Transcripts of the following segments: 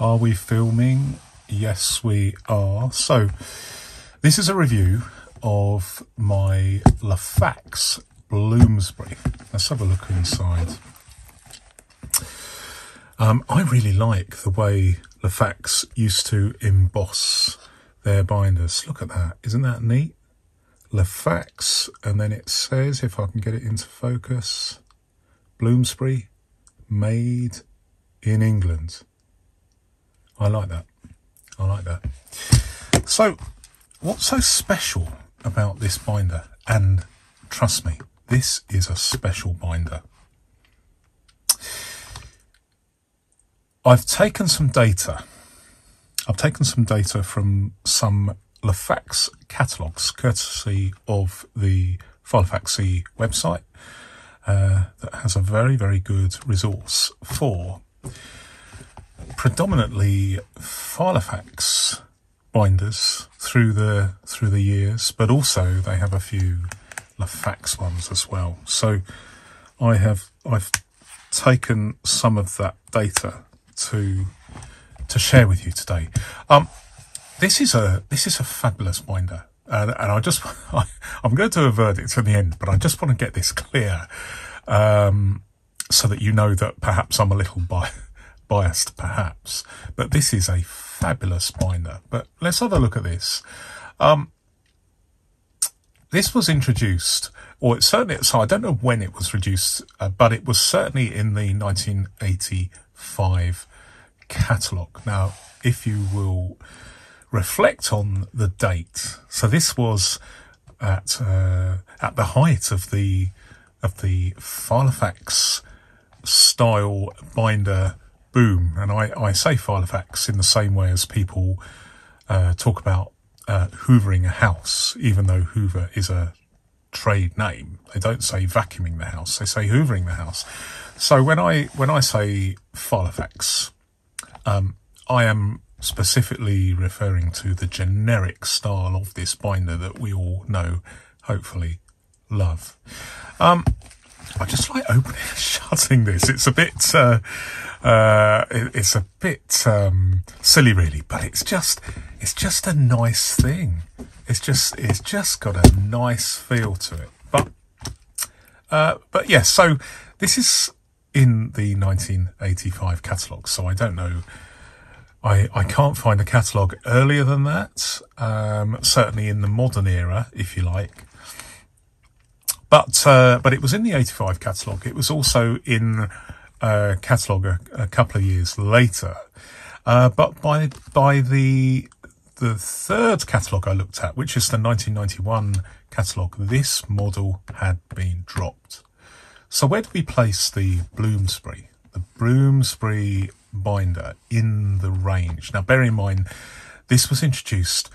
Are we filming? Yes, we are. So this is a review of my LaFax Bloomsbury. Let's have a look inside. I really like the way LaFax used to emboss their binders. Look at that. Isn't that neat? LaFax, and then it says, if I can get it into focus, Bloomsbury, made in England. I like that. I like that. So what's so special about this binder? And trust me, this is a special binder. I've taken some data. I've taken some data from some LaFax catalogues, courtesy of the Filofaxy website, that has a very, very good resource for predominantly Filofax binders through the years, but also they have a few LaFax ones as well. So I've taken some of that data to share with you today. This is a fabulous binder, and I'm going to do a verdict at the end, but I just want to get this clear, so that you know that perhaps I'm a little biased, perhaps, but this is a fabulous binder. But let's have a look at this. This was introduced, or so I don't know when it was introduced, but it was certainly in the 1985 catalogue. Now, if you will reflect on the date, so this was at the height of the Filofax style binder boom, and I say Filofax in the same way as people talk about hoovering a house, even though hoover is a trade name. They don't say vacuuming the house, they say hoovering the house. So when I say Filofax, I am specifically referring to the generic style of this binder that we all know, hopefully love. I just like opening and shutting this. It's a bit silly, really, but it's just a nice thing. It's just got a nice feel to it. But yeah, so this is in the 1985 catalogue, so I don't know, I can't find a catalogue earlier than that, certainly in the modern era, if you like. But it was in the 85 catalogue. It was also in catalogue a couple of years later. But by the third catalogue I looked at, which is the 1991 catalogue, this model had been dropped. So where do we place the Bloomsbury? The Bloomsbury binder in the range. Now, bear in mind, this was introduced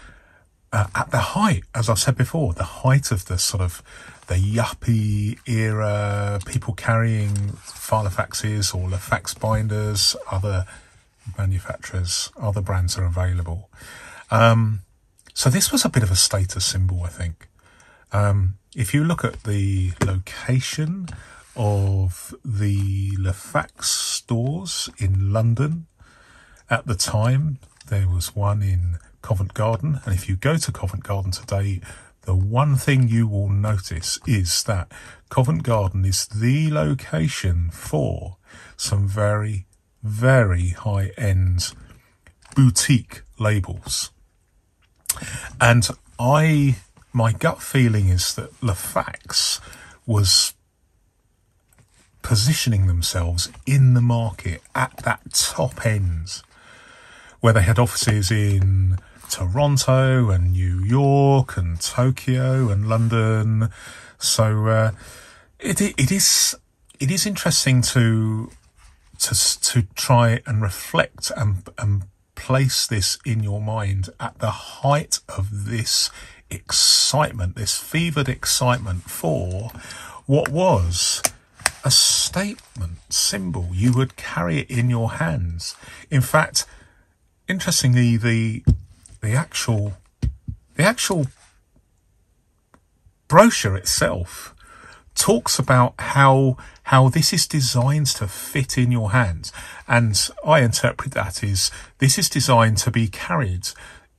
at the height, as I said before, the height of the sort of the yuppie era, people carrying Filofaxes or LaFax binders. Other manufacturers, other brands are available. So this was a bit of a status symbol, I think. If you look at the location of the LaFax stores in London at the time, there was one in Covent Garden, and if you go to Covent Garden today, the one thing you will notice is that Covent Garden is the location for some very, very high-end boutique labels. And my gut feeling is that LaFax was positioning themselves in the market at that top end, where they had offices in Toronto and New York and Tokyo and London. So it is interesting to try and reflect and place this in your mind at the height of this excitement, this fevered excitement for what was a statement symbol. You would carry it in your hands. In fact, interestingly, the actual brochure itself talks about how this is designed to fit in your hands. And I interpret that as this is designed to be carried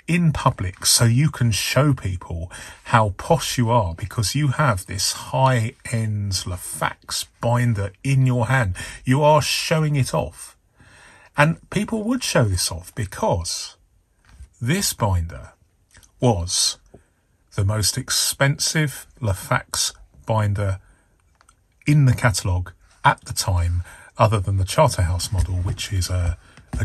in public so you can show people how posh you are, because you have this high-end LaFax binder in your hand. You are showing it off. And people would show this off because this binder was the most expensive LaFax binder in the catalogue at the time, other than the Charterhouse model, which is a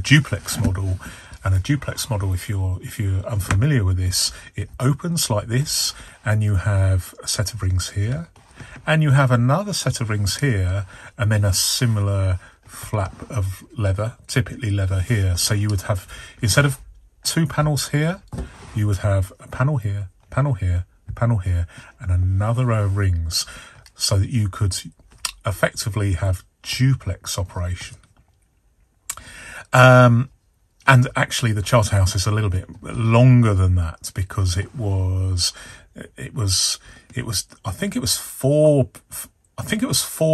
duplex model. And a duplex model, if you're unfamiliar with this, it opens like this, and you have a set of rings here, and you have another set of rings here, and then a similar flap of leather, typically leather here. So you would have, instead of two panels here, you would have a panel here, panel here, panel here, and another row of rings, so that you could effectively have duplex operation. And actually, the Charterhouse is a little bit longer than that, because it was, I think it was four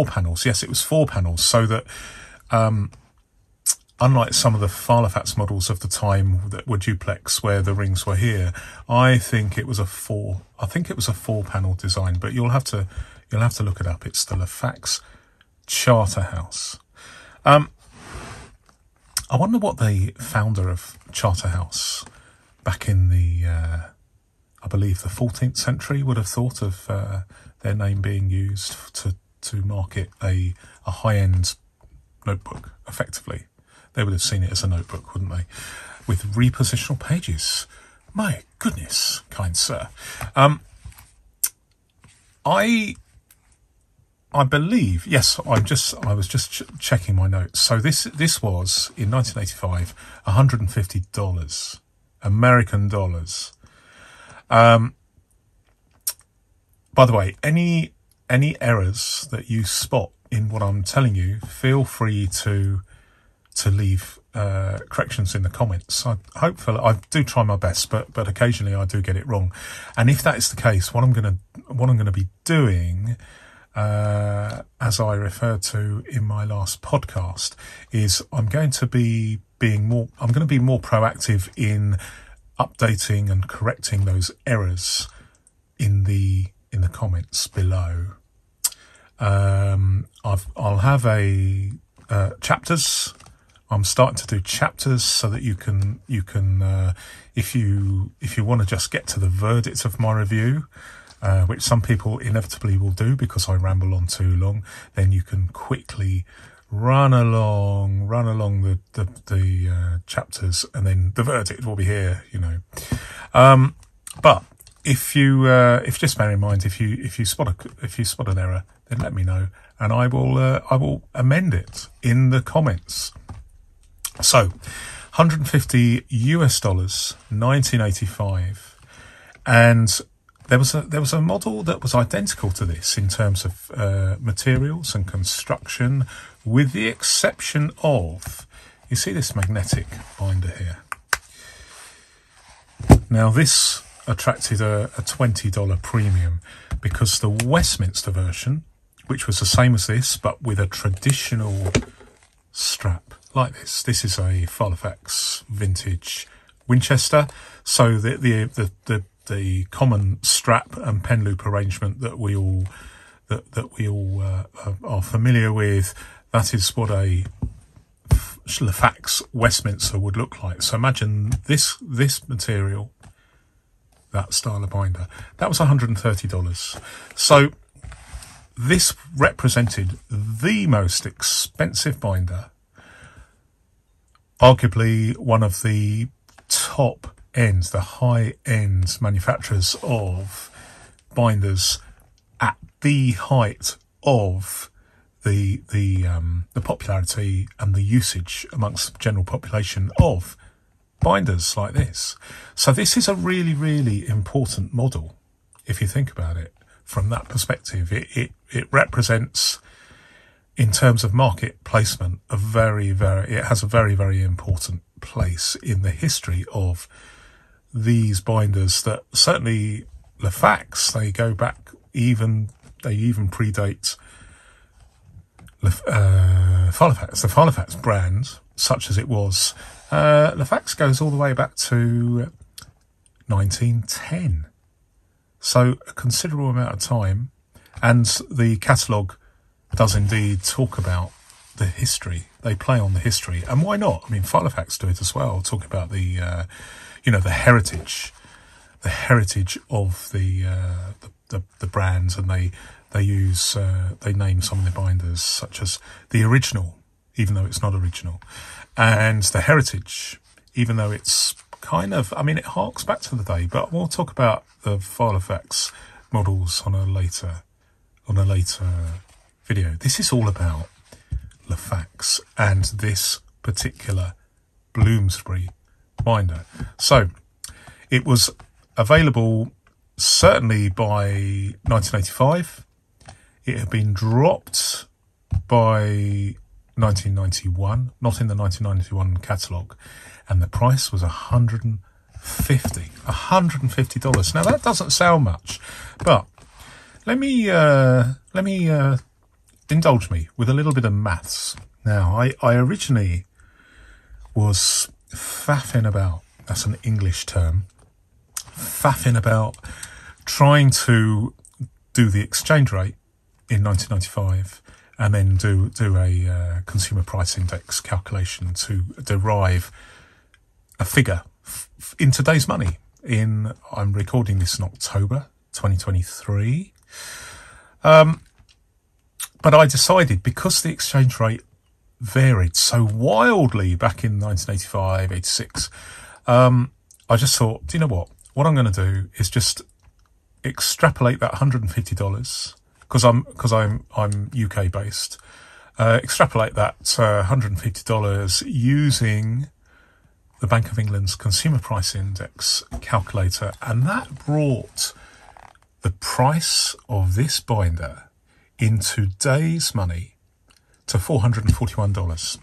panels. Yes, it was four panels. So that, unlike some of the Farlafats models of the time that were duplex, where the rings were here, I think it was a four panel design, but you'll have to look it up. It's the LaFax Charterhouse. I wonder what the founder of Charterhouse back in the, I believe, the 14th century would have thought of their name being used to market a high-end notebook, effectively. They would have seen it as a notebook, wouldn't they? With repositional pages. My goodness, kind sir. I believe, yes, I was just checking my notes. So this was, in 1985, $150, American dollars. By the way, any errors that you spot in what I'm telling you, feel free to leave corrections in the comments. Hopefully, I do try my best, but occasionally I do get it wrong. And if that is the case, what I'm going to be doing, as I referred to in my last podcast, is I'm going to be more proactive in updating and correcting those errors in the comments below. I'll have a chapters. I'm starting to do chapters so that you can if you want to just get to the verdict of my review, which some people inevitably will do because I ramble on too long, then you can quickly run along the chapters, and then the verdict will be here, you know. But if just bear in mind, if you spot an error, then let me know, and I will amend it in the comments. So, $150 US, 1985, and There was a model that was identical to this in terms of materials and construction, with the exception of, you see this magnetic binder here. Now this attracted a $20 premium, because the Westminster version, which was the same as this but with a traditional strap like this. This is a Farlafats vintage Winchester, so the common strap and pen loop arrangement that we all are familiar with, that is what a LaFax Westminster would look like. So imagine this material, that style of binder. That was $130. So this represented the most expensive binder, arguably one of the top end, the high-end manufacturers of binders at the height of the popularity and the usage amongst the general population of binders like this. So this is a really, really important model, if you think about it from that perspective. It represents, in terms of market placement, it has a very, very important place in the history of these binders. That certainly LaFax, they go back even they even predate Filofax. The Filofax brand, such as it was, Lafax goes all the way back to 1910. So a considerable amount of time, and the catalogue does indeed talk about the history. They play on the history, and why not? I mean, Filofax do it as well, talking about the, the heritage, of the brands, and they use they name some of their binders, such as the original, even though it's not original, and the heritage, even though it's kind of, I mean, it harks back to the day. But we'll talk about the Filofax models on a later video. This is all about Lafax and this particular Bloomsbury binder. So it was available certainly by 1985. It had been dropped by 1991, not in the 1991 catalogue, and the price was $150. Now that doesn't sound much, but let me indulge me with a little bit of maths. Now, I originally was faffing about, that's an English term, faffing about trying to do the exchange rate in 1995 and then do a consumer price index calculation to derive a figure in today's money. I'm recording this in October 2023. But I decided, because the exchange rate varied so wildly back in 1985, 86, I just thought, do you know what? What I'm going to do is just extrapolate that $150, because I'm UK based. Extrapolate that $150 using the Bank of England's Consumer Price Index calculator, and that brought the price of this binder in today's money to $441.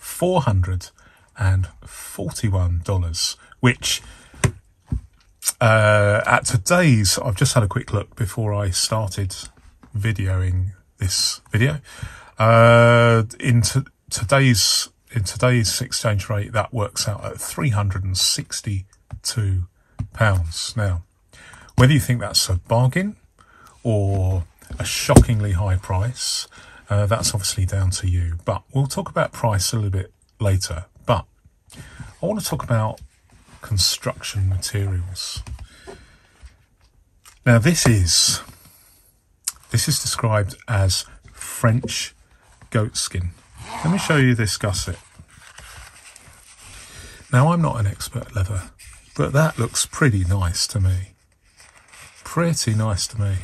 $441, which at today's, I've just had a quick look before I started videoing this video. In today's exchange rate, that works out at £362. Now, whether you think that's a bargain or a shockingly high price, that's obviously down to you. But we'll talk about price a little bit later. But I want to talk about construction materials. Now, this is described as French goatskin. Let me show you this gusset. Now, I'm not an expert at leather, but that looks pretty nice to me. Pretty nice to me.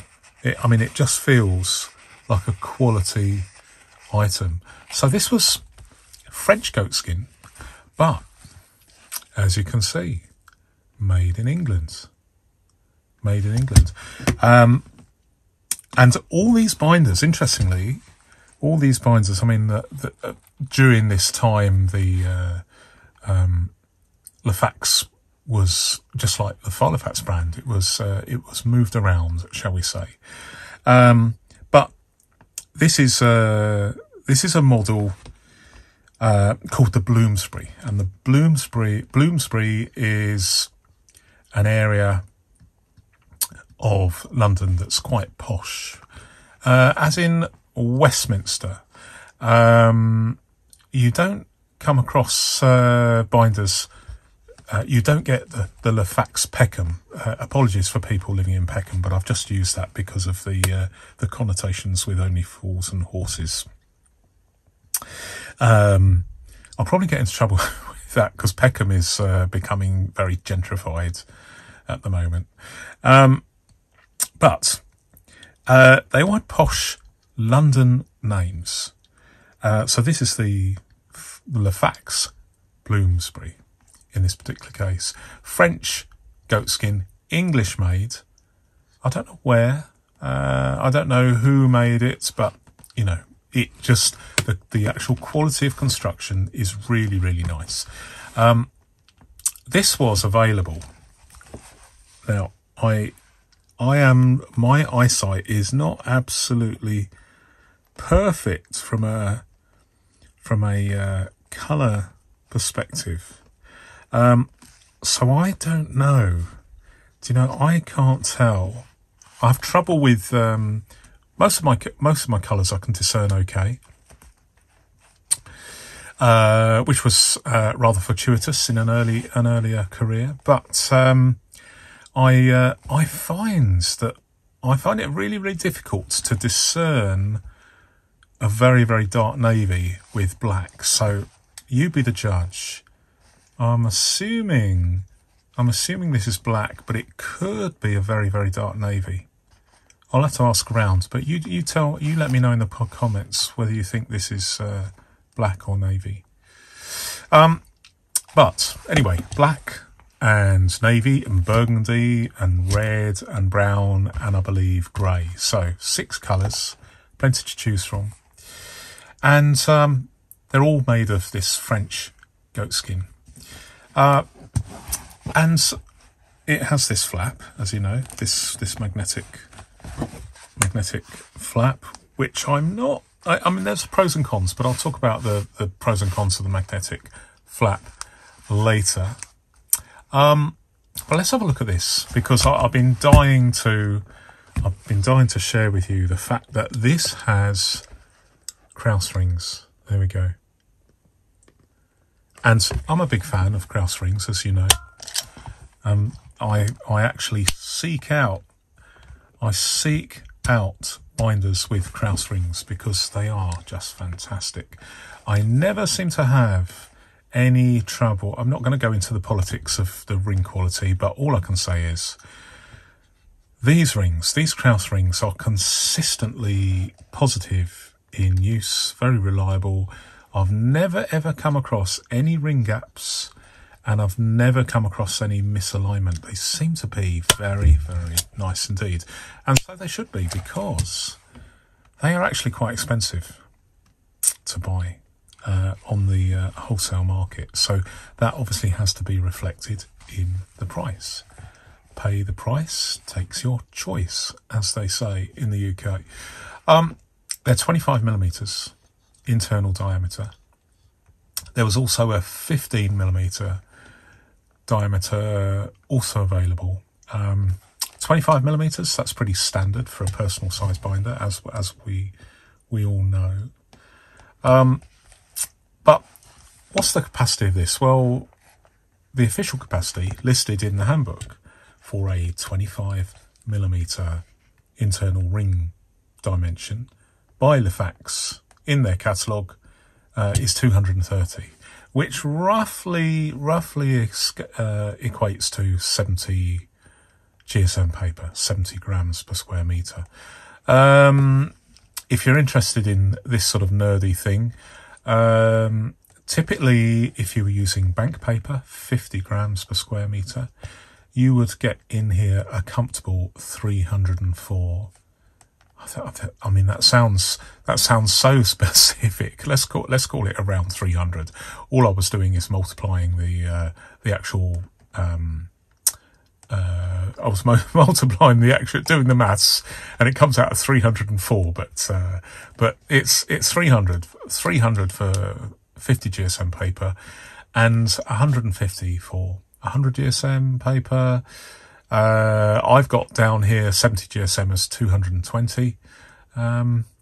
I mean, it just feels like a quality item. So this was French goatskin, but as you can see, made in England. Made in England. And all these binders, interestingly, all these binders, I mean, during this time, the Lafax was just like the Filofax brand. It was moved around, shall we say? But this is a model called the Bloomsbury, and the Bloomsbury is an area of London that's quite posh, as in Westminster. You don't come across binders. You don't get the Lafax Peckham. Apologies for people living in Peckham, but I've just used that because of the connotations with only fools and horses. I'll probably get into trouble with that, because Peckham is becoming very gentrified at the moment. But they want posh London names. So this is the Lafax Bloomsbury. In this particular case, French goatskin, English made. I don't know where, I don't know who made it, but you know, it just, the actual quality of construction is really, really nice. This was available. Now, I my eyesight is not absolutely perfect from a color perspective. So I don't know. Do you know, I can't tell. I have trouble with most of my colors. I can discern okay, which was rather fortuitous in an earlier career. But I find it really difficult to discern a very dark navy with black. So you be the judge. I'm assuming this is black, but it could be a very dark navy. I'll have to ask around, but you let me know in the comments whether you think this is black or navy. But anyway, black and navy and burgundy and red and brown and I believe grey. So 6 colours, plenty to choose from, and they're all made of this French goat skin. And it has this flap, as you know, this magnetic flap, which I mean, there's pros and cons, but I'll talk about the pros and cons of the magnetic flap later. But let's have a look at this, because I've been dying to share with you the fact that this has Krauss rings. There we go. And I'm a big fan of Krauss rings, as you know. I actually seek out binders with Krauss rings because they are just fantastic. I never seem to have any trouble. I'm not going to go into the politics of the ring quality, but all I can say is these Krauss rings are consistently positive in use, very reliable. I've never ever come across any ring gaps, and I've never come across any misalignment. They seem to be very nice indeed. And so they should be, because they are actually quite expensive to buy on the wholesale market. So that obviously has to be reflected in the price. Pay the price, takes your choice, as they say in the UK. They're 25 millimeters. Internal diameter. There was also a 15mm diameter also available. 25mm, that's pretty standard for a personal size binder, as we all know. But what's the capacity of this? Well, the official capacity listed in the handbook for a 25mm internal ring dimension by Lefax in their catalogue is 230, which roughly equates to 70 GSM paper, 70 grams per square metre. If you're interested in this sort of nerdy thing, typically if you were using bank paper, 50 grams per square metre, you would get in here a comfortable 304. I mean, that sounds so specific. Let's call it around 300. All I was doing is multiplying the actual, doing the maths, and it comes out at 304. But it's 300 for 50 GSM paper, and 150 for 100 GSM paper. I've got down here 70 GSM as 220,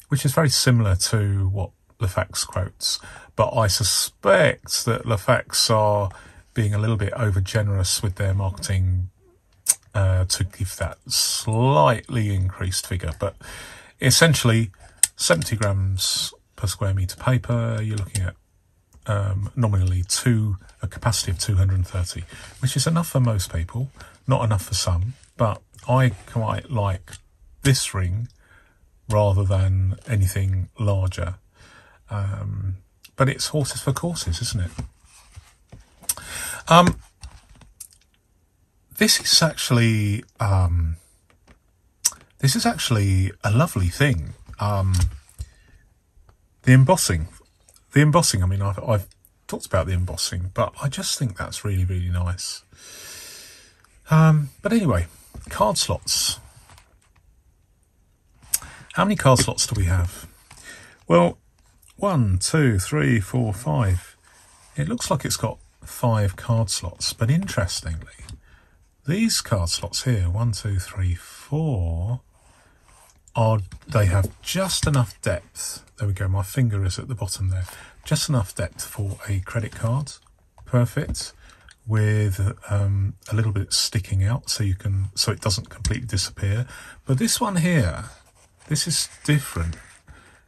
which is very similar to what Lefax quotes. But I suspect that Lefax are being a little bit overgenerous with their marketing to give that slightly increased figure. But essentially, 70 grams per square metre paper, you're looking at nominally a capacity of 230, which is enough for most people. Not enough for some, but I quite like this ring rather than anything larger. But it's horses for courses, isn't it? This is actually a lovely thing. The embossing. I mean, I've talked about the embossing, but I just think that's really nice. But anyway, card slots. How many card slots do we have? Well, 1, 2, 3, 4, 5. It looks like it's got 5 card slots, but interestingly, these card slots here, 1, 2, 3, 4, they have just enough depth. There we go, my finger is at the bottom there. Just enough depth for a credit card. Perfect. With a little bit sticking out so it doesn't completely disappear. But this one here, this is different.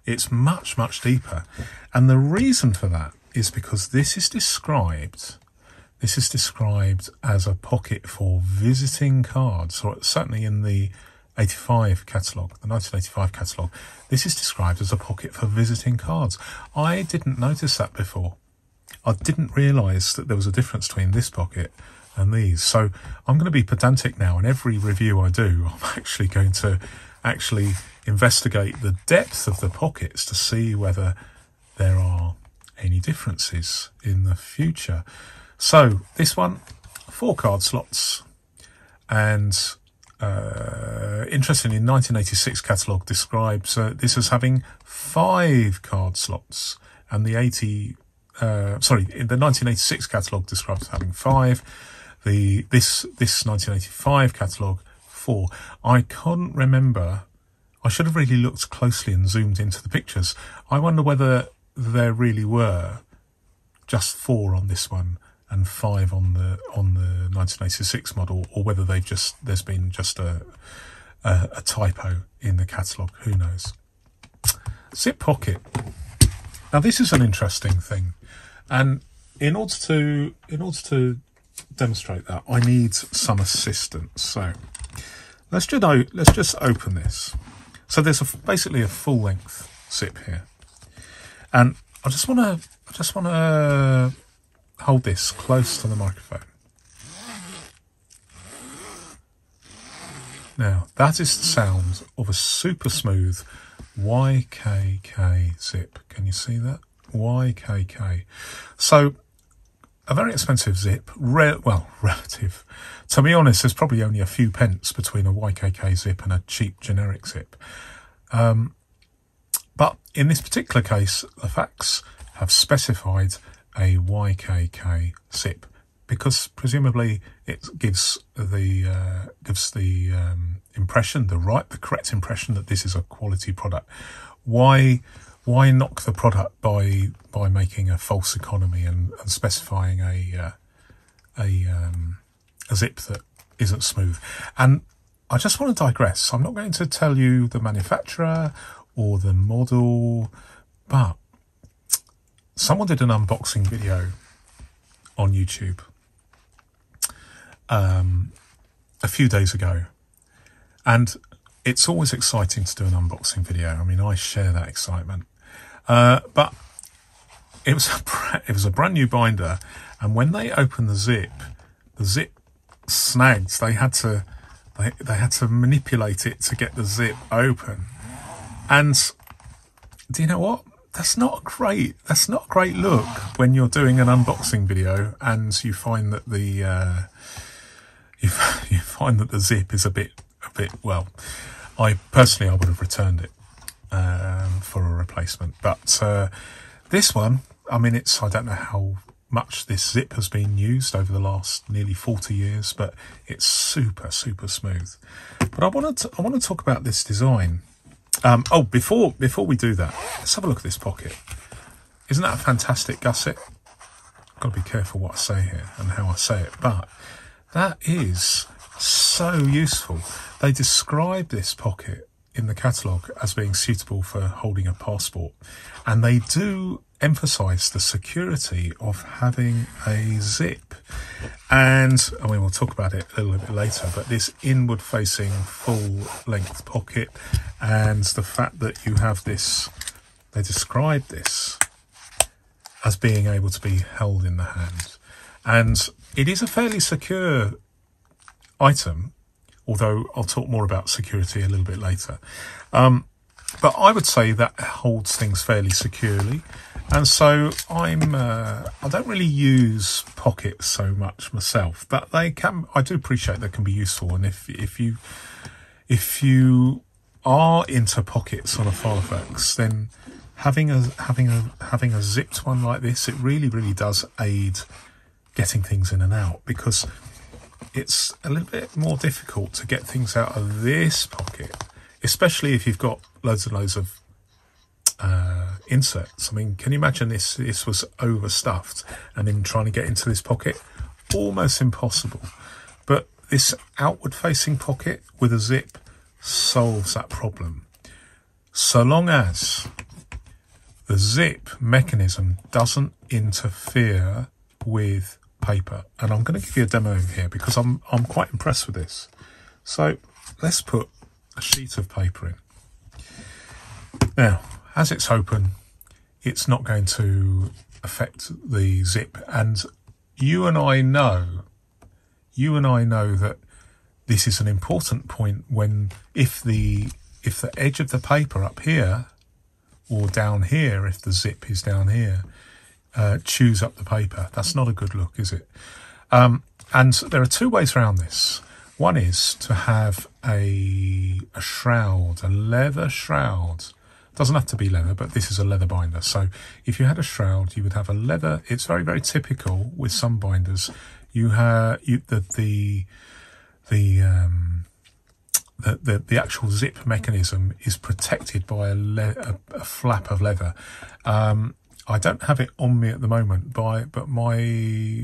It's much, much deeper. And the reason for that is because this is described as a pocket for visiting cards, or certainly in the 85 catalogue, the 1985 catalogue, this is described as a pocket for visiting cards. I didn't notice that before. I didn't realise that there was a difference between this pocket and these. So I'm going to be pedantic now, and every review I do, I'm actually going to investigate the depth of the pockets to see whether there are any differences in the future. So this one, 4 card slots, and interestingly, 1986 catalogue describes this as having 5 card slots, and the the 1986 catalogue describes as having 5. This 1985 catalogue 4. I couldn't remember. I should have really looked closely and zoomed into the pictures. I wonder whether there really were just 4 on this one and 5 on the 1986 model, or whether there's been just a typo in the catalogue. Who knows? Zip pocket. Now this is an interesting thing, and in order to demonstrate that, I need some assistance. So let's just open this. So there's basically a full length zip here, and I just want to hold this close to the microphone. Now that is the sound of a super smooth YKK zip. Can you see that? YKK. So a very expensive zip, relative. To be honest, there's probably only a few pence between a YKK zip and a cheap generic zip. But in this particular case, the facts have specified a YKK zip, because presumably it gives the impression, the correct impression that this is a quality product. Why knock the product by making a false economy and specifying a zip that isn't smooth? And I just want to digress. I'm not going to tell you the manufacturer or the model, but someone did an unboxing video on YouTube a few days ago, and it's always exciting to do an unboxing video. I mean, I share that excitement, but it was a brand new binder, and when they opened the zip snagged. They had to manipulate it to get the zip open, and do you know what? That's not a great look when you're doing an unboxing video and you find that the zip is a bit, well, I would have returned it for a replacement. But this one, I mean, I don't know how much this zip has been used over the last nearly 40 years, but it's super, super smooth. But I want to talk about this design. Oh, before we do that, let's have a look at this pocket. Isn't that a fantastic gusset? I've got to be careful what I say here and how I say it, but that is so useful. They describe this pocket in the catalogue as being suitable for holding a passport, and they do emphasise the security of having a zip. And I mean, we'll talk about it a little bit later, but this inward facing full length pocket, and the fact that you have this, they describe this as being able to be held in the hand, and it is a fairly secure item, although I'll talk more about security a little bit later. But I would say that holds things fairly securely. And so I don't really use pockets so much myself, but I do appreciate they can be useful. And if you are into pockets on a Farfax, then having a zipped one like this, it really does aid getting things in and out, because it's a little bit more difficult to get things out of this pocket, especially if you've got loads and loads of inserts. I mean, can you imagine this was overstuffed and then trying to get into this pocket? Almost impossible. But this outward facing pocket with a zip solves that problem, so long as the zip mechanism doesn't interfere with paper. And I'm going to give you a demo here because I'm quite impressed with this. So let's put a sheet of paper in. Now, as it's open, it's not going to affect the zip. And you and I know that this is an important point when, if the edge of the paper up here or down here, if the zip is down here, chews up the paper. That's not a good look, is it? And there are two ways around this. One is to have a shroud, a leather shroud. Doesn't have to be leather, but this is a leather binder. So if you had a shroud, you would have a leather. It's very typical with some binders. You have the actual zip mechanism is protected by a flap of leather. I don't have it on me at the moment, but my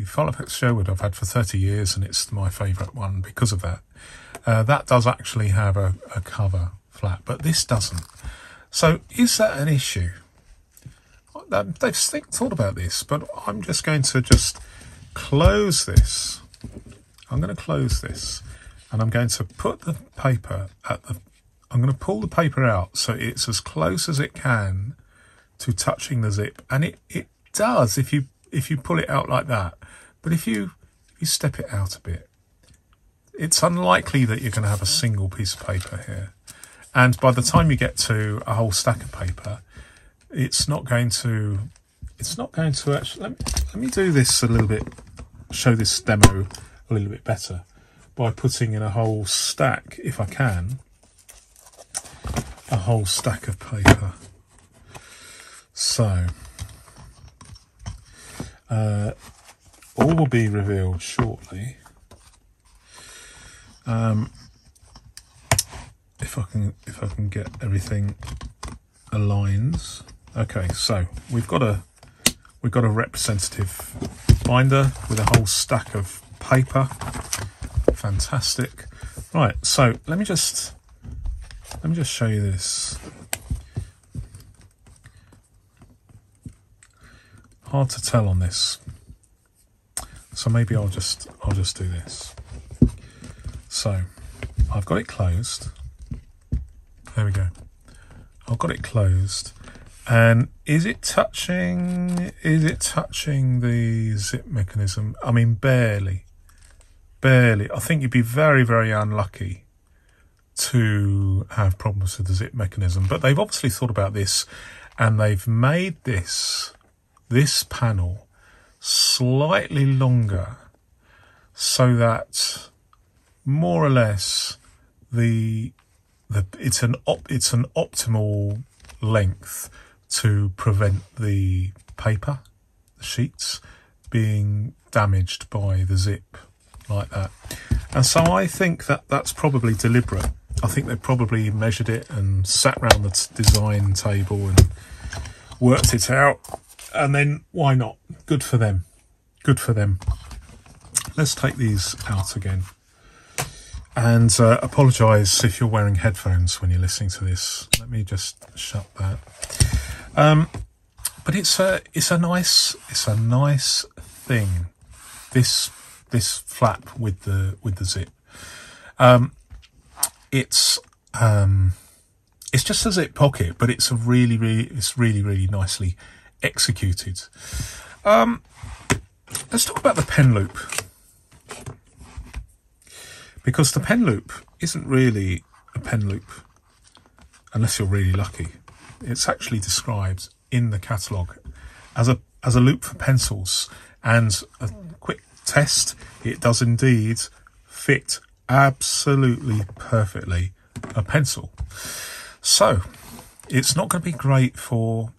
Farfax Sherwood I've had for 30 years, and it's my favourite one because of that. That does actually have a cover flap, but this doesn't. So is that an issue? They've thought about this, but I'm just going to close this. I'm going to close this, and I'm going to put the paper at the... I'm going to pull the paper out so it's as close as it can to touching the zip, and it does if you pull it out like that. But if you step it out a bit, it's unlikely that you're going to have a single piece of paper here. And by the time you get to a whole stack of paper, it's not going to actually... Let me do this a little bit, show this demo a little bit better by putting in a whole stack, if I can, a whole stack of paper. So, all will be revealed shortly. If I can get everything aligned. Okay, so we've got a representative binder with a whole stack of paper. Fantastic. Right, so let me just show you this. Hard to tell on this, so maybe I'll just do this. So I've got it closed. There we go. I've got it closed, and is it touching the zip mechanism? I mean, barely. I think you'd be very unlucky to have problems with the zip mechanism. But they've obviously thought about this, and they've made this panel slightly longer so that more or less it's an optimal length to prevent the paper, the sheets, being damaged by the zip like that. And so I think that that's probably deliberate. I think they probably measured it and sat around the design table and worked it out. And then why not? Good for them. Good for them. Let's take these out again. And apologise if you're wearing headphones when you're listening to this. Let me just shut that. But it's a nice thing, this flap with the zip. It's just a zip pocket, but it's a really nicely executed. Let's talk about the pen loop, because the pen loop isn't really a pen loop unless you're really lucky. It's actually described in the catalogue as a loop for pencils, and a quick test, it does indeed fit absolutely perfectly a pencil. So it's not going to be great for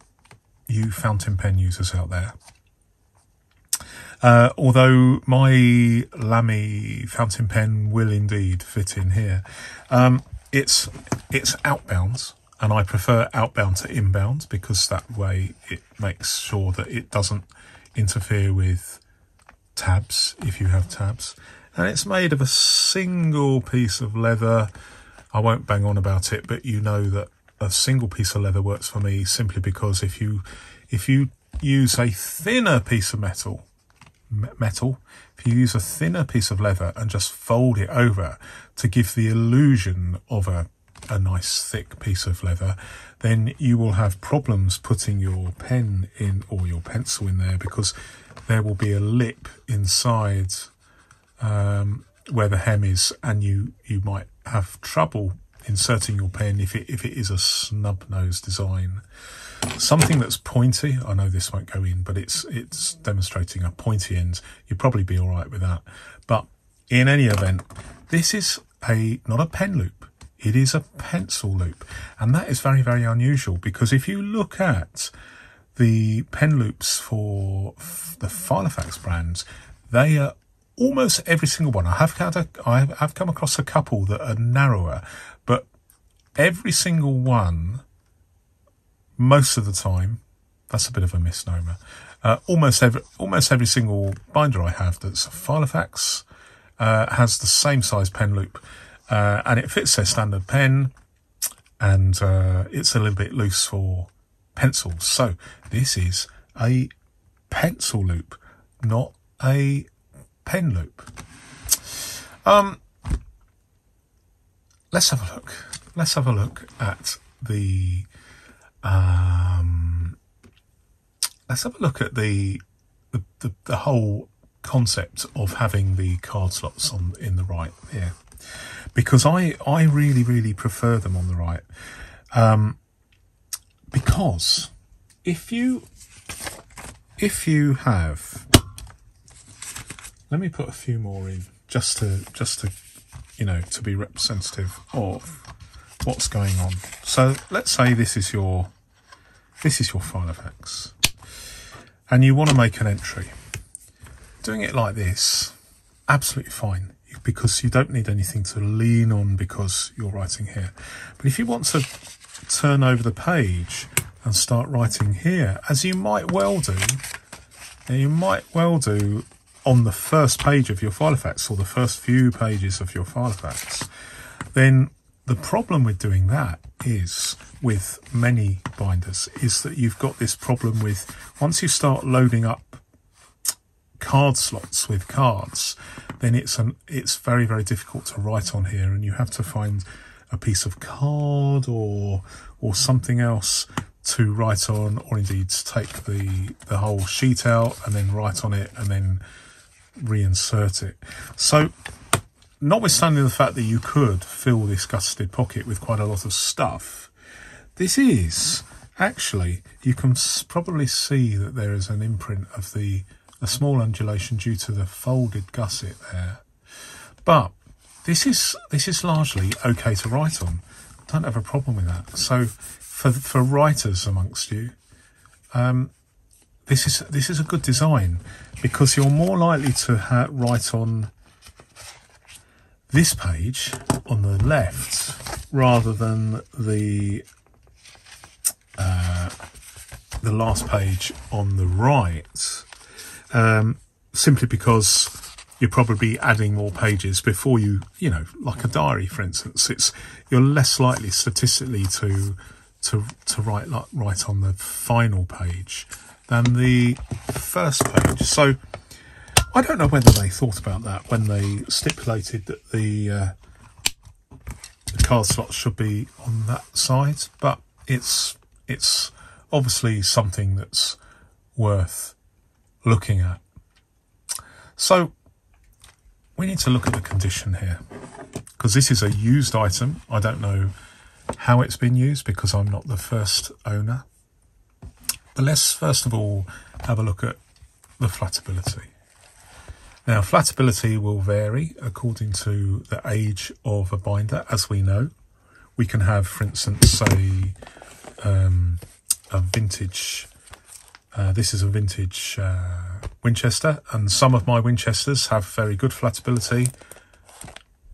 you fountain pen users out there. Although my Lamy fountain pen will indeed fit in here. It's outbounds, and I prefer outbound to inbound because that way it makes sure that it doesn't interfere with tabs if you have tabs. And it's made of a single piece of leather. I won't bang on about it, but you know that a single piece of leather works for me simply because if you use a thinner piece of if you use a thinner piece of leather and just fold it over to give the illusion of a nice thick piece of leather, then you will have problems putting your pen in or your pencil in there, because there will be a lip inside where the hem is, and you might have trouble inserting your pen if it is a snub-nosed design. Something that's pointy, I know this won't go in, but it's demonstrating a pointy end. You'd probably be all right with that. But in any event, this is not a pen loop. It is a pencil loop, and that is very, very unusual, because if you look at the pen loops for the Filofax brands, they are almost every single one. I have come across a couple that are narrower, but every single one, most of the time, that's a bit of a misnomer. Almost every single binder I have that's Filofax has the same size pen loop. And it fits their standard pen, and it's a little bit loose for pencils. So this is a pencil loop, not a pen loop. Let's have a look. Let's have a look at the. Let's have a look at the whole concept of having the card slots in the right here. Because I really, really prefer them on the right. Because if you have, let me put a few more in just to to be representative of what's going on. So let's say this is your Filofax, and you want to make an entry. Doing it like this, absolutely fine, because you don't need anything to lean on because you're writing here. But if you want to turn over the page and start writing here, as you might well do, and you might well do on the first page of your Filofax, or the first few pages of your Filofax, then the problem with doing that is, with many binders, is that you've got this problem with, once you start loading up card slots with cards, then it's very, very difficult to write on here, and you have to find a piece of card or something else to write on, or indeed to take the whole sheet out and then write on it and then reinsert it. So notwithstanding the fact that you could fill this gusseted pocket with quite a lot of stuff, this is actually, you can probably see that there is an imprint of a small undulation due to the folded gusset there, but this is largely okay to write on. I don't have a problem with that. So for writers amongst you, this is a good design, because you're more likely to write on this page on the left rather than the last page on the right. Simply because you're probably adding more pages before you like a diary, for instance. You're less likely statistically to write right on the final page than the first page. So I don't know whether they thought about that when they stipulated that the card slots should be on that side, but it's obviously something that's worth looking at. So we need to look at the condition here, because this is a used item. I don't know how it's been used because I'm not the first owner, but let's first of all have a look at the flatability. Now, flatability will vary according to the age of a binder, as we know. we can have, for instance, say a vintage, this is a vintage Winchester, and some of my Winchesters have very good flattability.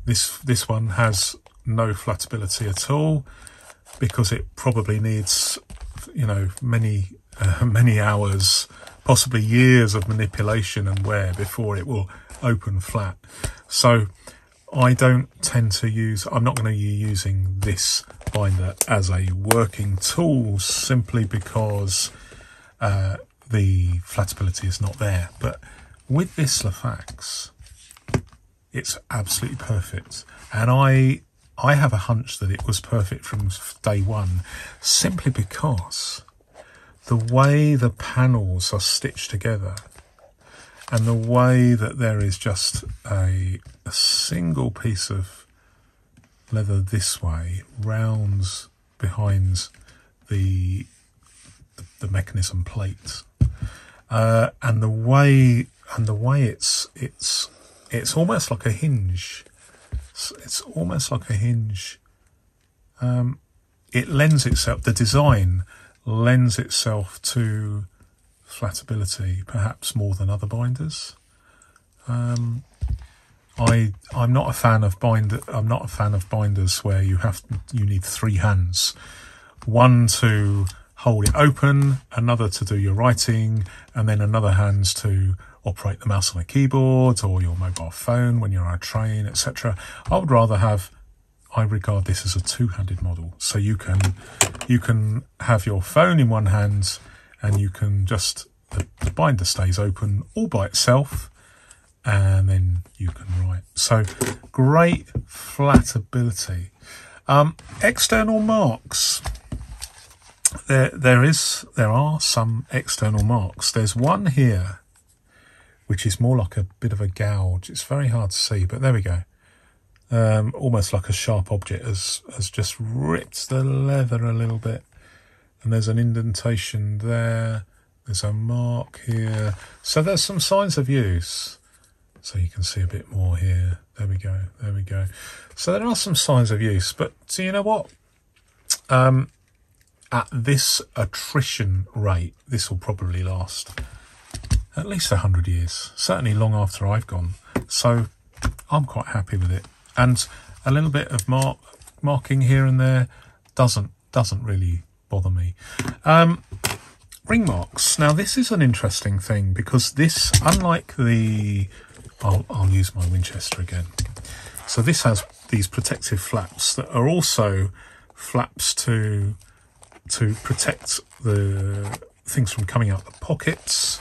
This one has no flattability at all, because it probably needs, you know, many hours, possibly years of manipulation and wear before it will open flat. So I don't tend to use, I'm not going to be using this binder as a working tool, simply because the flattability is not there. But with this Lafax, it's absolutely perfect, and I have a hunch that it was perfect from day one, simply because the way the panels are stitched together and the way that there is just a single piece of leather this way rounds behind the mechanism plate, and the way it's almost like a hinge. It's almost like a hinge. It lends itself, the design lends itself to flattability perhaps more than other binders. I'm not a fan of binders where you need three hands, one to hold it open, another to do your writing, and then another hand to operate the mouse on a keyboard or your mobile phone when you're on a train, etc. I would rather have, I regard this as a two-handed model, so you can have your phone in one hand and you can just, the binder stays open all by itself, and then you can write. So great flattability. External marks. There are some external marks. There's one here which is more like a bit of a gouge. It's very hard to see, but there we go. Almost like a sharp object has just ripped the leather a little bit. And there's an indentation there. There's a mark here. So there's some signs of use. So you can see a bit more here. There we go. There we go. So there are some signs of use. But so you know what? At this attrition rate, this will probably last at least 100 years, certainly long after I've gone. So I'm quite happy with it. And a little bit of marking here and there doesn't really bother me. Ring marks. Now this is an interesting thing, because this, unlike the, I'll use my Winchester again. So this has these protective flaps that are also flaps to protect the things from coming out the pockets.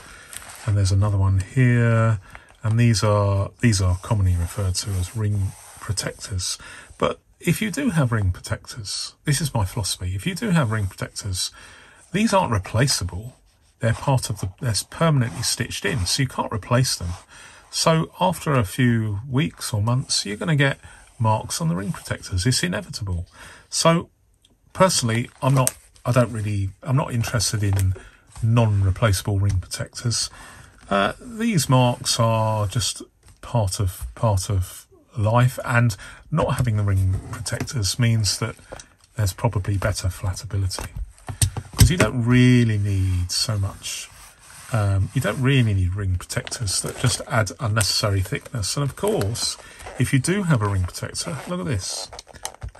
And there's another one here, and these are commonly referred to as ring protectors. But if you do have ring protectors, this is my philosophy, if you do have ring protectors, these aren't replaceable. They're part of the, they're permanently stitched in, so you can't replace them. So after a few weeks or months, you're going to get marks on the ring protectors. It's inevitable. So personally, I'm not interested in non-replaceable ring protectors. These marks are just part of life, and not having the ring protectors means that there's probably better flattability, because you don't really need so much. You don't really need ring protectors that just add unnecessary thickness. And of course, if you do have a ring protector, look at this.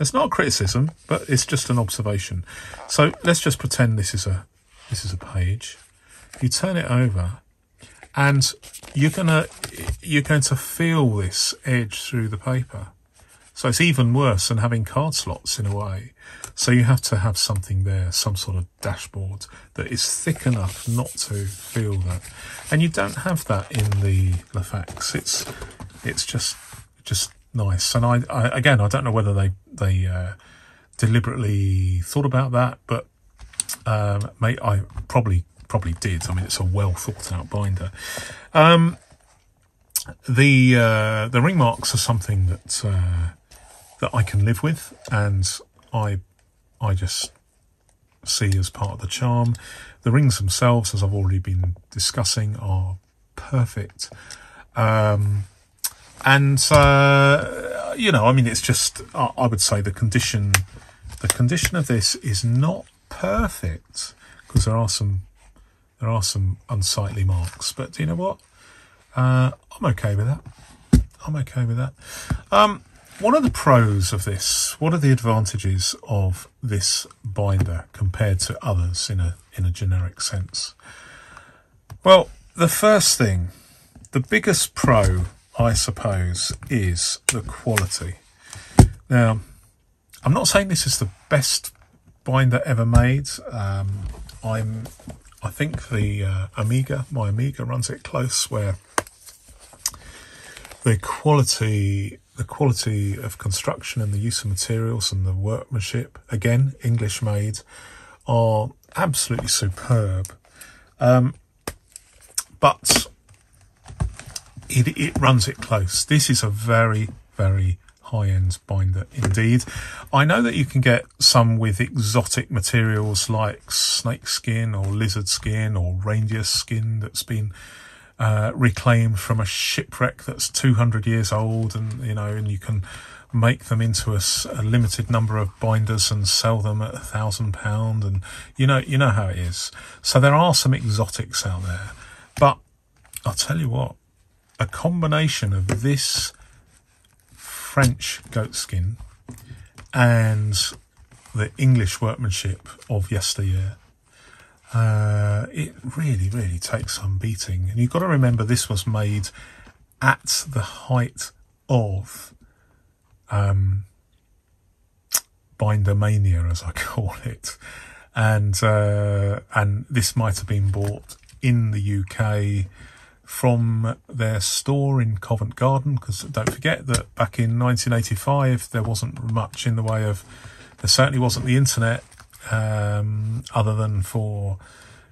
It's not a criticism, but it's just an observation. So let's just pretend this is a page. You turn it over, and you're going to feel this edge through the paper. So it's even worse than having card slots in a way. So you have to have something there, some sort of dashboard that is thick enough not to feel that. And you don't have that in the Lafax. It's just nice. And I again, I don't know whether they deliberately thought about that, but I probably did. I mean, it's a well thought out binder. The ring marks are something that that I can live with, and I just see as part of the charm. The rings themselves, as I've already been discussing, are perfect. And you know, I mean, it's just, I would say the condition The condition of this is not perfect because there are some unsightly marks, but do you know what? I'm okay with that. I'm okay with that. What are the pros of this? What are the advantages of this binder compared to others in a generic sense? Well, the first thing, the biggest pro, I suppose, is the quality. Now, I'm not saying this is the best binder ever made. I think the Amiga, my Amiga, runs it close, where the quality of construction and the use of materials and the workmanship, again English made, are absolutely superb. But it runs it close. This is a very, very high-end binder indeed. I know that you can get some with exotic materials like snake skin or lizard skin or reindeer skin that's been reclaimed from a shipwreck that's 200 years old, and you know, and you can make them into a limited number of binders and sell them at £1,000, and you know how it is. So there are some exotics out there, but I'll tell you what, a combination of this French goat skin and the English workmanship of yesteryear, it really, really takes some beating. And you've got to remember, this was made at the height of binder mania, as I call it, and this might have been bought in the UK from their store in Covent Garden, because don't forget that back in 1985 there wasn't much in the way of, there certainly wasn't the internet, other than for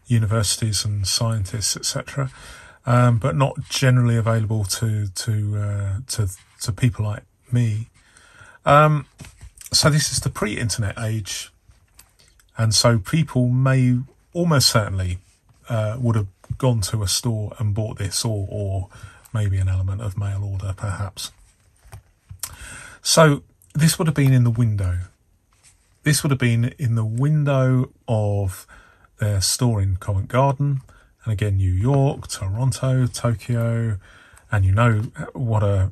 universities and scientists, etc., but not generally available to people like me. So this is the pre-internet age, and so people may almost certainly would have gone to a store and bought this, or maybe an element of mail order perhaps. So this would have been in the window. This would have been in the window of their store in Covent Garden, and again New York, Toronto, Tokyo, and you know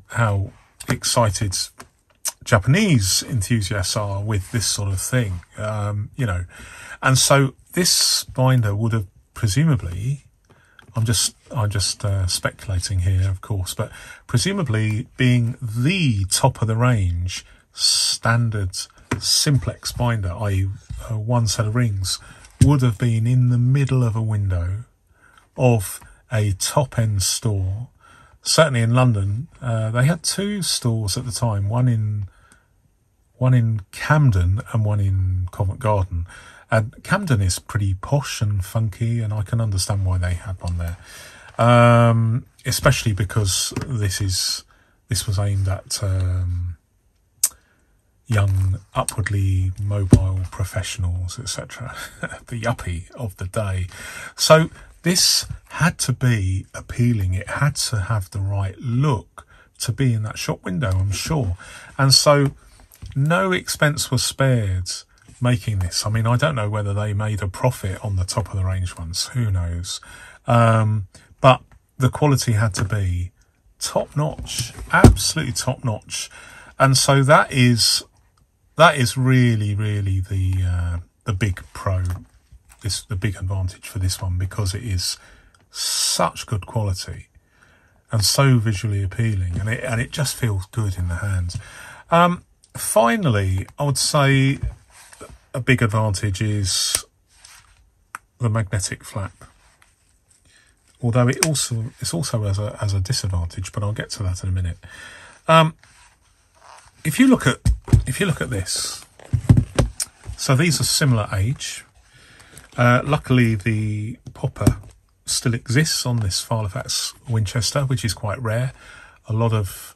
how excited Japanese enthusiasts are with this sort of thing, you know. And so this binder would have presumably, I'm just speculating here, of course, but presumably being the top of the range standard simplex binder, i.e. one set of rings, would have been in the middle of a window of a top-end store. Certainly in London, they had two stores at the time, one in Camden and one in Covent Garden. And Camden is pretty posh and funky, and I can understand why they had one there, especially because this was aimed at young, upwardly mobile professionals, etc., the yuppie of the day. So this had to be appealing. It had to have the right look to be in that shop window, I'm sure. And so no expense was spared making this. I mean, I don't know whether they made a profit on the top of the range ones, who knows, but the quality had to be top notch, absolutely top notch. And so that is really, really the big pro, the big advantage for this one, because it is such good quality and so visually appealing, and it just feels good in the hands. Finally, I would say a big advantage is the magnetic flap, although it's also as a disadvantage, but I'll get to that in a minute. If you look at this, so these are similar age. Luckily, the popper still exists on this Filofax Winchester, which is quite rare. A lot of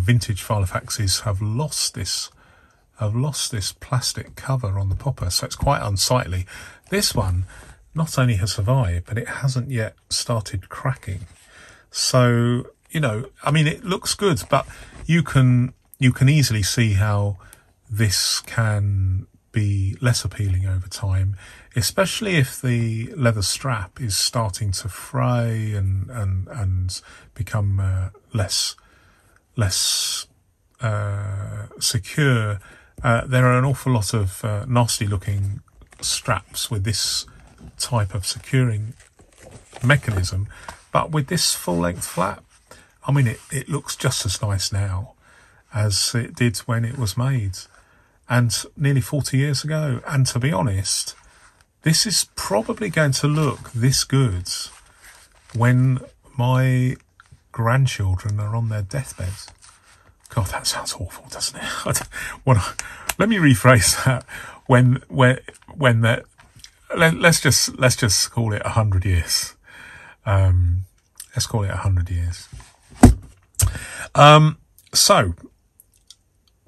vintage Filofaxes have lost this plastic cover on the popper, so it's quite unsightly. This one not only has survived, but it hasn't yet started cracking. So, you know, I mean, it looks good, but you can easily see how this can be less appealing over time, especially if the leather strap is starting to fray and become less secure. There are an awful lot of nasty looking straps with this type of securing mechanism, but with this full length flap, I mean, it looks just as nice now as it did when it was made, and nearly 40 years ago. And to be honest, this is probably going to look this good when my grandchildren are on their deathbeds. God, that sounds awful, doesn't it? Let me rephrase that. Let's just call it 100 years. Let's call it 100 years. So,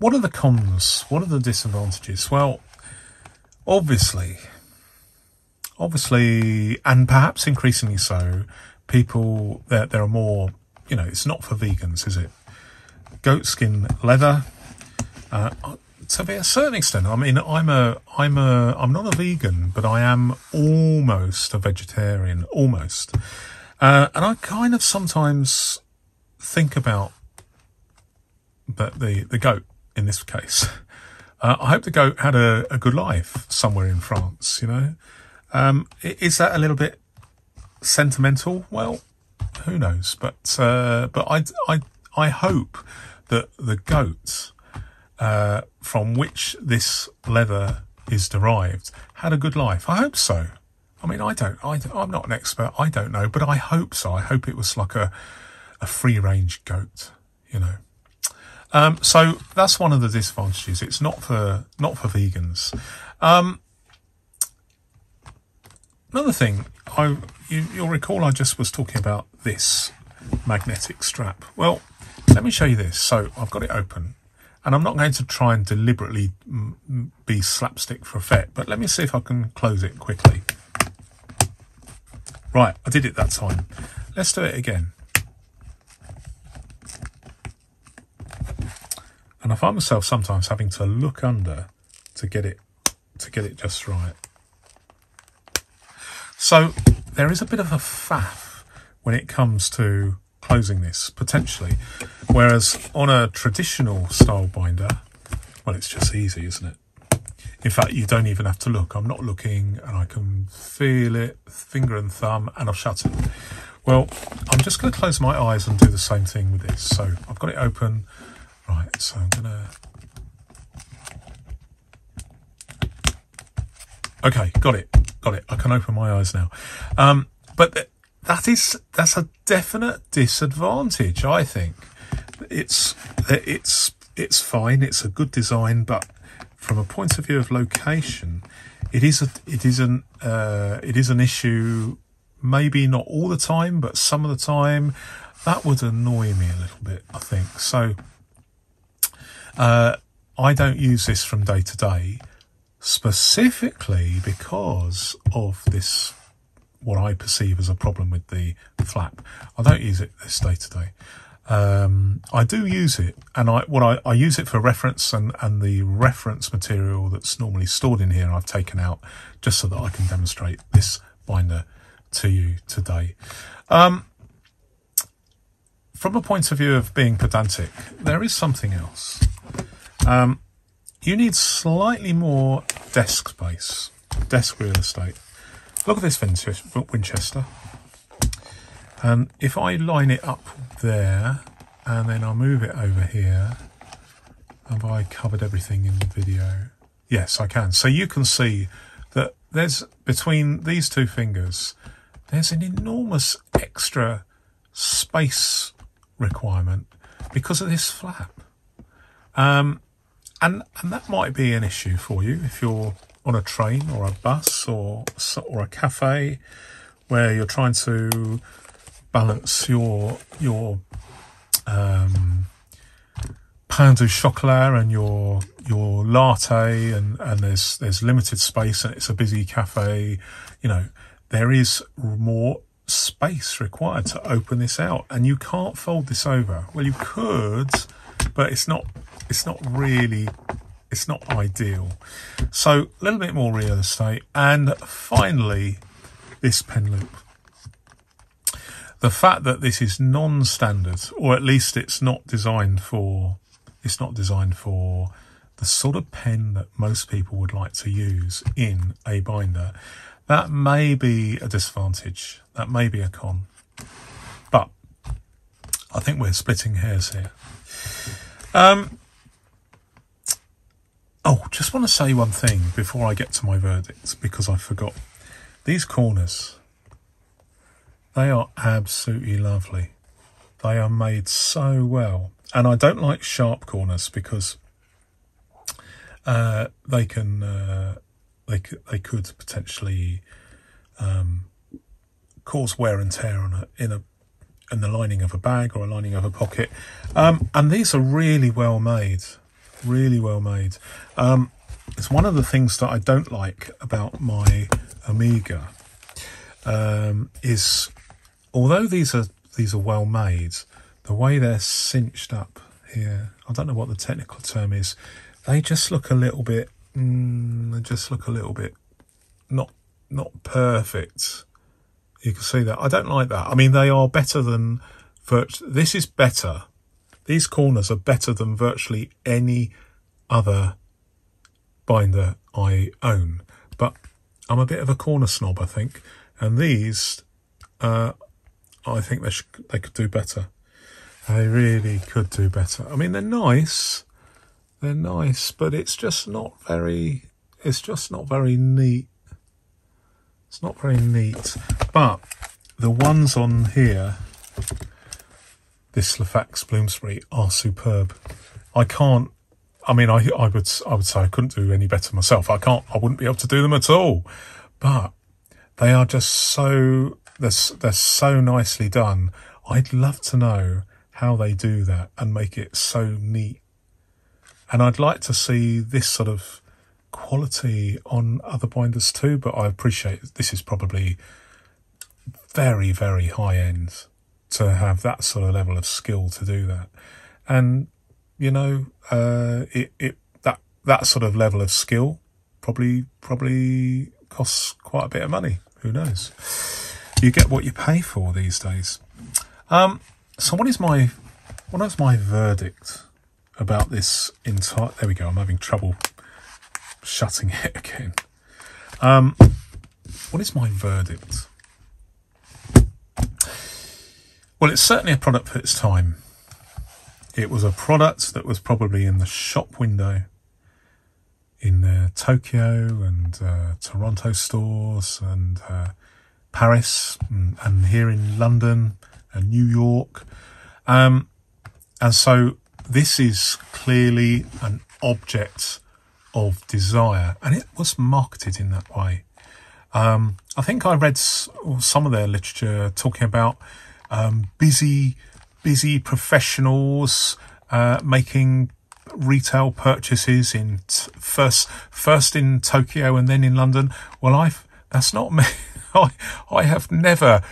what are the cons? What are the disadvantages? Well, obviously, and perhaps increasingly so, people there are more. You know, it's not for vegans, is it? Goat skin leather. To be a certain extent, I mean, I'm not a vegan, but I am almost a vegetarian, almost. And I kind of sometimes think about the goat in this case. I hope the goat had a good life somewhere in France, you know. Is that a little bit sentimental? Well, who knows? But I hope that the goat from which this leather is derived had a good life. I hope so. I mean, I'm not an expert. I don't know, but I hope so. I hope it was like a free-range goat, you know. So that's one of the disadvantages. It's not for vegans. Another thing, you'll recall I just was talking about this magnetic strap. Well, let me show you this. So I've got it open. And I'm not going to try and deliberately be slapstick for effect, but let me see if I can close it quickly. Right, I did it that time. Let's do it again. And I find myself sometimes having to look under to get it just right. So there is a bit of a faff when it comes to closing this, potentially, whereas on a traditional style binder, well, it's just easy, isn't it? In fact, you don't even have to look. I'm not looking, and I can feel it, finger and thumb, and I've shut it. Well, I'm just going to close my eyes and do the same thing with this. So I've got it open. Right, so I'm gonna, okay, got it, I can open my eyes now. But that's a definite disadvantage, I think. It's fine. It's a good design, but from a point of view of location, it is an issue. Maybe not all the time, but some of the time, that would annoy me a little bit, I think. So I don't use this from day to day, specifically because of this, what I perceive as a problem with the flap. I don't use it this day to day. I do use it, and I use it for reference, and the reference material that's normally stored in here I've taken out just so that I can demonstrate this binder to you today. From a point of view of being pedantic, there is something else. You need slightly more desk space, desk real estate. Look at this Winchester, and if I line it up there and then I move it over here, have I covered everything in the video? Yes, I can. So you can see that there's, between these two fingers, there's an enormous extra space requirement because of this flap. And that might be an issue for you if you're on a train or a bus or a cafe where you're trying to balance your pain au chocolat and your latte, and there's limited space and it's a busy cafe. You know, there is more space required to open this out, and you can't fold this over. Well, you could, but it's not really It's not ideal. So a little bit more real estate. And finally, this pen loop. The fact that this is non-standard, or at least it's not designed for the sort of pen that most people would like to use in a binder, that may be a disadvantage, that may be a con. But I think we're splitting hairs here. Oh, just want to say one thing before I get to my verdict, because I forgot. These corners, they are absolutely lovely. They are made so well. And I don't like sharp corners because they could potentially cause wear and tear on the lining of a bag or a lining of a pocket. And these are really well made, really well made. It's one of the things that I don't like about my Amiga is, although these are well made, the way they're cinched up here, I don't know what the technical term is, they just look a little bit, not perfect. You can see that. I don't like that. I mean, they are better than, this is better. These corners are better than virtually any other binder I own. But I'm a bit of a corner snob, I think. And these, I think they could do better. They really could do better. I mean, they're nice, but it's just not very neat. It's not very neat, but the ones on here, this Lefax Bloomsbury, are superb. I would say I couldn't do any better myself. I wouldn't be able to do them at all, but they are just so, they're so nicely done. I'd love to know how they do that and make it so neat. And I'd like to see this sort of quality on other binders too, but I appreciate this is probably very, very high end to have that sort of level of skill to do that. And, you know, that sort of level of skill probably costs quite a bit of money. Who knows? You get what you pay for these days. So what is my verdict about this entire, there we go, I'm having trouble shutting it again. What is my verdict? Well, it's certainly a product for its time. It was a product that was probably in the shop window in Tokyo and Toronto stores and Paris and here in London and New York. And so this is clearly an object of desire, and it was marketed in that way. I think I read some of their literature talking about busy professionals making retail purchases in first in Tokyo and then in London. Well, that's not me. I have never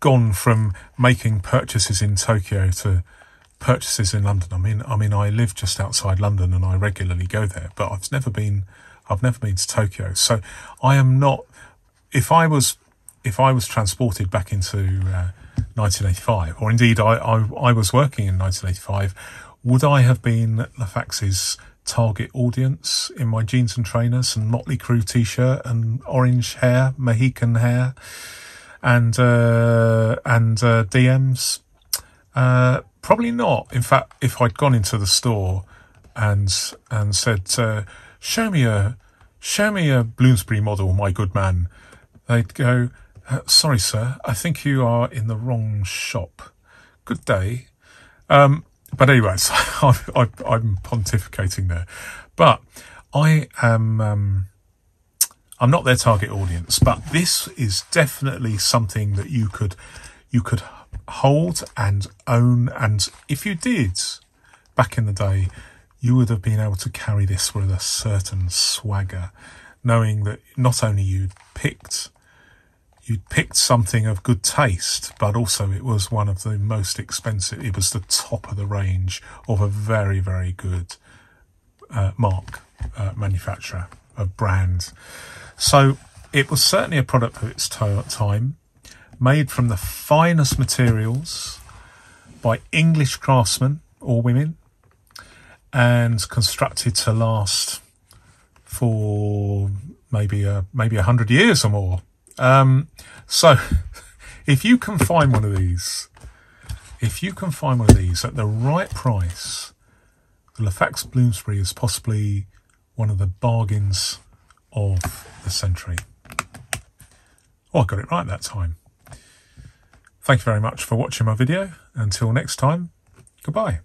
gone from making purchases in Tokyo to purchases in London. I mean, I live just outside London and I regularly go there, but I've never been to Tokyo. So I am not, if I was transported back into 1985, or indeed I was working in 1985, would I have been Lefax's target audience in my jeans and trainers and Motley Crue t-shirt and orange hair, Mohican hair, and DMs? Probably not. In fact, if I'd gone into the store and said, show me a Bloomsbury model, my good man, they'd go, sorry, sir, I think you are in the wrong shop. Good day. But anyway, so I'm pontificating there. But I am, I'm not their target audience, but this is definitely something that you could hold and own, and if you did back in the day, you would have been able to carry this with a certain swagger, knowing that not only you'd picked something of good taste, but also it was one of the most expensive, it was the top of the range of a very, very good mark manufacturer, of brands. So it was certainly a product of its time, made from the finest materials by English craftsmen or women, and constructed to last for maybe 100 years or more. So if you can find one of these, at the right price, the Lufax Bloomsbury is possibly one of the bargains of the century. Oh, I got it right that time. Thank you very much for watching my video. Until next time, goodbye.